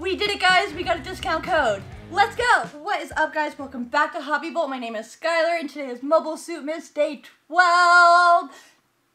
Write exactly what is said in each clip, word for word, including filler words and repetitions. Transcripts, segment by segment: We did it, guys. We got a discount code. Let's go! What is up, guys? Welcome back to HobbyVolt. My name is Skylar, and today is Mobile Suit Miss Day twelve.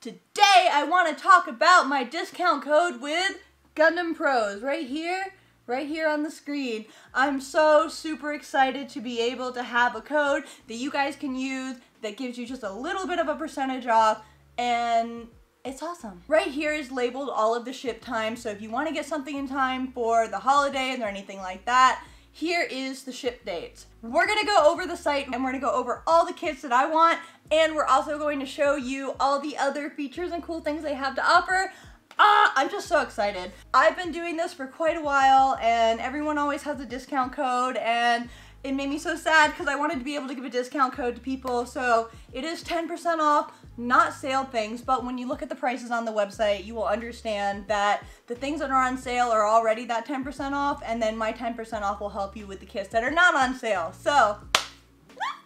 Today, I want to talk about my discount code with Gundam Pros. Right here, right here on the screen. I'm so super excited to be able to have a code that you guys can use that gives you just a little bit of a percentage off, and it's awesome. Right here is labeled all of the ship times, so if you want to get something in time for the holidays or anything like that, here is the ship dates. We're gonna go over the site and we're gonna go over all the kits that I want, and we're also going to show you all the other features and cool things they have to offer. Ah, I'm just so excited. I've been doing this for quite a while, and everyone always has a discount code, and it made me so sad because I wanted to be able to give a discount code to people. So it is ten percent off, not sale things, but when you look at the prices on the website, you will understand that the things that are on sale are already that ten percent off, and then my ten percent off will help you with the kits that are not on sale. So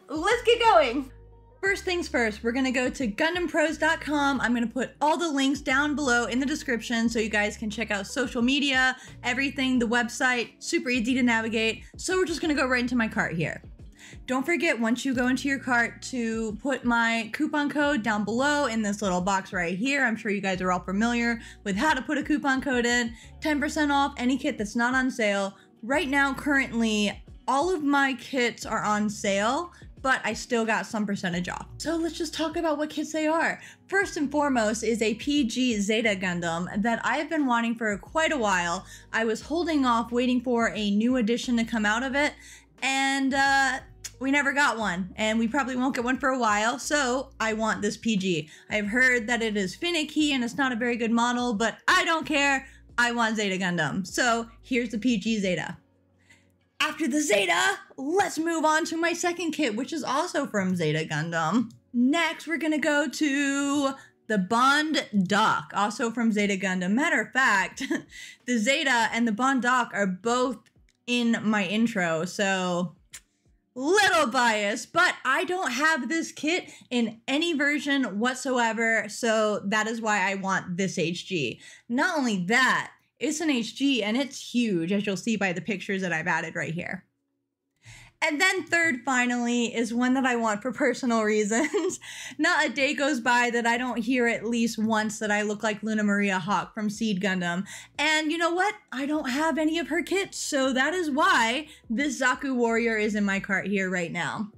let's get going. First things first, we're gonna go to Gundam Pros dot com. I'm gonna put all the links down below in the description so you guys can check out social media, everything, the website, super easy to navigate. So we're just gonna go right into my cart here. Don't forget, once you go into your cart, to put my coupon code down below in this little box right here. I'm sure you guys are all familiar with how to put a coupon code in. ten percent off any kit that's not on sale. Right now, currently, all of my kits are on sale, but I still got some percentage off. So let's just talk about what kits they are. First and foremost is a P G Zeta Gundam that I have been wanting for quite a while. I was holding off waiting for a new edition to come out of it, and uh, we never got one, and we probably won't get one for a while, so I want this P G. I've heard that it is finicky and it's not a very good model, but I don't care. I want Zeta Gundam. So here's the P G Zeta. After the Zeta, let's move on to my second kit, which is also from Zeta Gundam. Next, we're gonna go to the Bond Dock, also from Zeta Gundam. Matter of fact, the Zeta and the Bond Dock are both in my intro, so little bias, but I don't have this kit in any version whatsoever, so that is why I want this H G. Not only that, it's an H G and it's huge, as you'll see by the pictures that I've added right here. And then third, finally, is one that I want for personal reasons. Not a day goes by that I don't hear at least once that I look like Luna Maria Hawk from Seed Gundam. And you know what? I don't have any of her kits, so that is why this Zaku Warrior is in my cart here right now.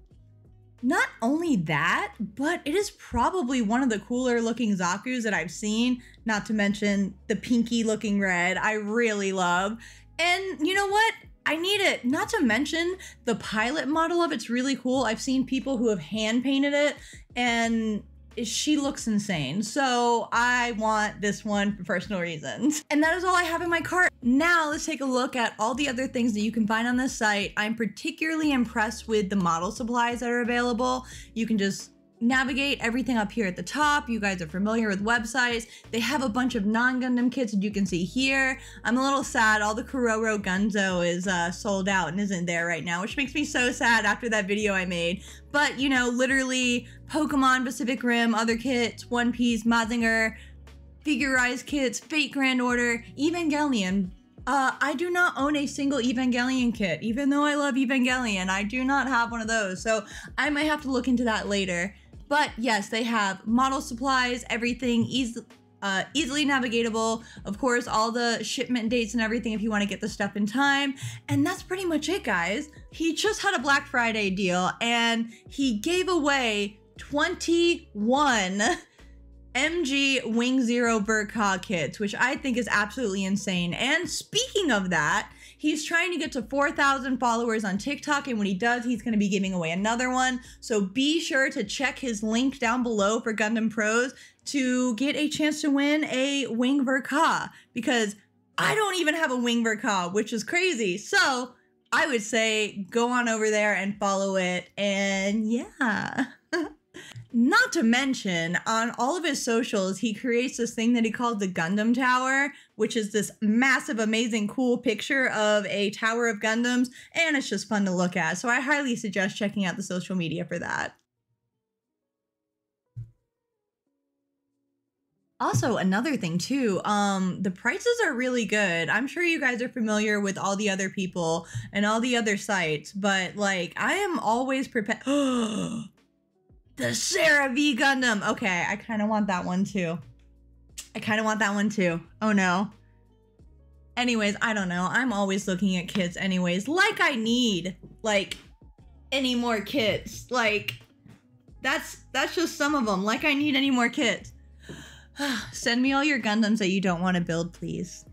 Not only that, but it is probably one of the cooler looking Zakus that I've seen, not to mention the pinky looking red I really love. And you know what? I need it. Not to mention the pilot model of it's really cool. I've seen people who have hand painted it, and she looks insane. So I want this one for personal reasons. And that is all I have in my cart. Now let's take a look at all the other things that you can find on this site. I'm particularly impressed with the model supplies that are available. You can just navigate everything up here at the top. You guys are familiar with websites. They have a bunch of non-Gundam kits that you can see here. I'm a little sad all the Kororo Gunzo is uh, sold out and isn't there right now, which makes me so sad after that video I made. But you know, literally Pokemon Pacific Rim, other kits, One Piece, Mazinger, Figure Rise kits, Fate Grand Order, Evangelion. Uh, I do not own a single Evangelion kit, even though I love Evangelion. I do not have one of those, so I might have to look into that later. But yes, they have model supplies, everything easy, uh, easily navigatable. Of course, all the shipment dates and everything if you want to get the stuff in time. And that's pretty much it, guys. He just had a Black Friday deal, and he gave away twenty-one M G Wing Zero Ver Ka kits, which I think is absolutely insane. And speaking of that, he's trying to get to four thousand followers on TikTok, and when he does, he's going to be giving away another one. So be sure to check his link down below for Gundam Pros to get a chance to win a Wing Ver Ka, because I don't even have a Wing Ver Ka, which is crazy. So I would say go on over there and follow it, and yeah. Not to mention, on all of his socials, he creates this thing that he calls the Gundam Tower, which is this massive, amazing, cool picture of a tower of Gundams, and it's just fun to look at. So I highly suggest checking out the social media for that. Also, another thing too, um, the prices are really good. I'm sure you guys are familiar with all the other people and all the other sites, but like I am always prepared. The Sarah V Gundam. Okay, I kind of want that one too. I kind of want that one too. Oh no. Anyways, I don't know. I'm always looking at kits anyways. Like I need like any more kits. Like that's that's just some of them. Like I need any more kits. Send me all your Gundams that you don't want to build, please.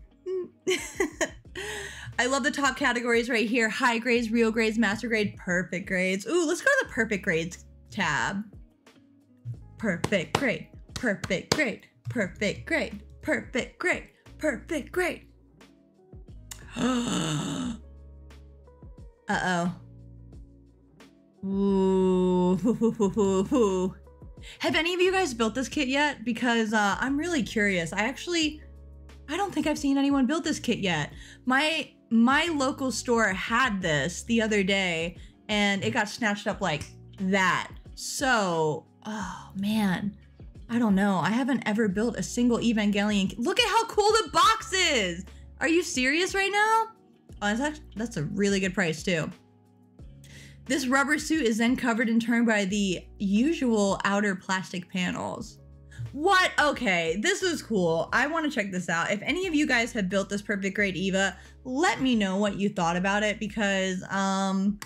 I love the top categories right here. High grades, real grades, master grade, perfect grades. Ooh, let's go to the perfect grades tab. Perfect grade, perfect grade, perfect grade, perfect grade, perfect grade. Uh-oh. Ooh. Have any of you guys built this kit yet? Because uh, I'm really curious. I actually, I don't think I've seen anyone build this kit yet. My my local store had this the other day and it got snatched up like that. So, oh man, I don't know. I haven't ever built a single Evangelion kit. Look at how cool the box is. Are you serious right now? Oh, that's, actually, that's a really good price too. This rubber suit is then covered in turn by the usual outer plastic panels. What? Okay, this is cool. I want to check this out. If any of you guys have built this Perfect Grade Eva, let me know what you thought about it because um,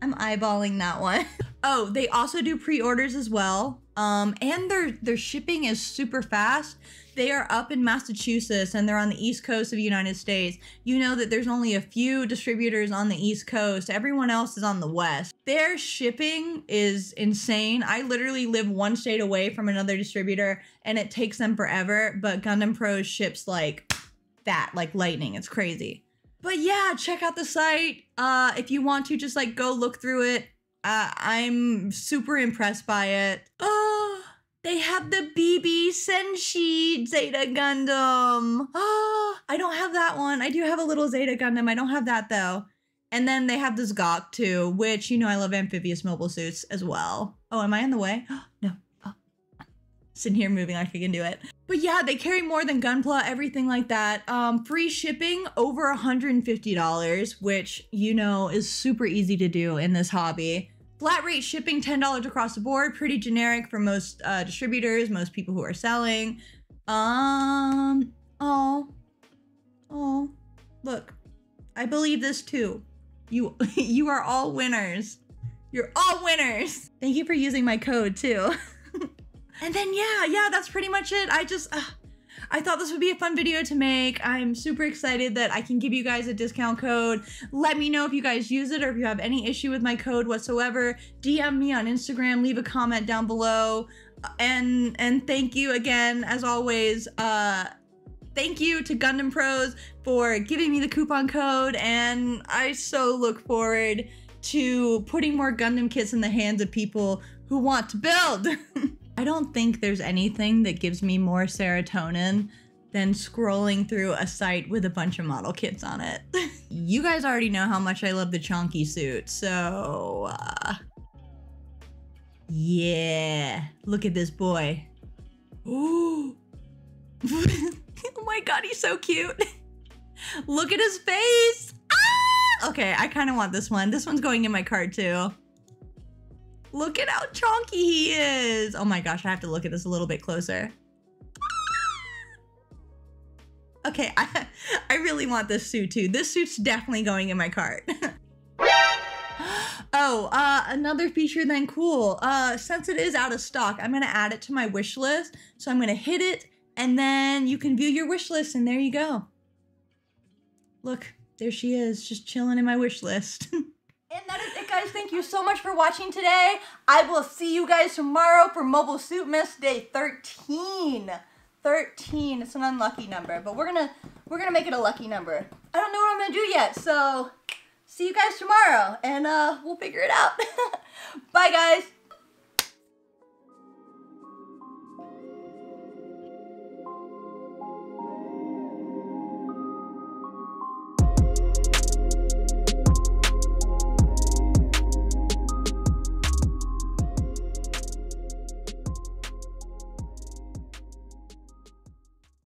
I'm eyeballing that one. Oh, they also do pre-orders as well. Um, and their, their shipping is super fast. They are up in Massachusetts and they're on the East Coast of the United States. You know that there's only a few distributors on the East Coast. Everyone else is on the West. Their shipping is insane. I literally live one state away from another distributor and it takes them forever, but Gundam Pros ships like that, like lightning. It's crazy. But yeah, check out the site. Uh, if you want to, just like go look through it. Uh, I'm super impressed by it. Oh, they have the B B Senshi Zeta Gundam. Oh, I don't have that one. I do have a little Zeta Gundam. I don't have that though. And then they have this Gok too, which, you know, I love amphibious mobile suits as well. Oh, am I in the way? No. Oh. Sitting here moving like I can do it. But yeah, they carry more than Gunpla, everything like that. Um, free shipping over one hundred fifty dollars, which, you know, is super easy to do in this hobby. Flat rate shipping, ten dollars across the board. Pretty generic for most uh, distributors, most people who are selling. Um, oh, oh, look, I believe this too. You, you are all winners. You're all winners. Thank you for using my code too. And then, yeah, yeah, that's pretty much it. I just, uh, I thought this would be a fun video to make. I'm super excited that I can give you guys a discount code. Let me know if you guys use it or if you have any issue with my code whatsoever. D M me on Instagram, leave a comment down below. And, and thank you again, as always. Uh, thank you to Gundam Pros for giving me the coupon code. And I so look forward to putting more Gundam kits in the hands of people who want to build. I don't think there's anything that gives me more serotonin than scrolling through a site with a bunch of model kits on it. You guys already know how much I love the chonky suit, so uh, yeah, look at this boy. Ooh. Oh my God, he's so cute. Look at his face. Ah! Okay, I kind of want this one. This one's going in my cart too. Look at how chonky he is. Oh my gosh, I have to look at this a little bit closer. Okay, I, I really want this suit too. This suit's definitely going in my cart. Oh, uh, another feature then, cool. Uh, since it is out of stock, I'm gonna add it to my wish list. So I'm gonna hit it and then you can view your wish list and there you go. Look, there she is, just chilling in my wish list. And that is it, guys. Thank you so much for watching today. I will see you guys tomorrow for Mobile Suit Mist Day thirteen. thirteen. It's an unlucky number, but we're gonna we're gonna make it a lucky number. I don't know what I'm gonna do yet, so see you guys tomorrow, and uh, we'll figure it out. Bye, guys.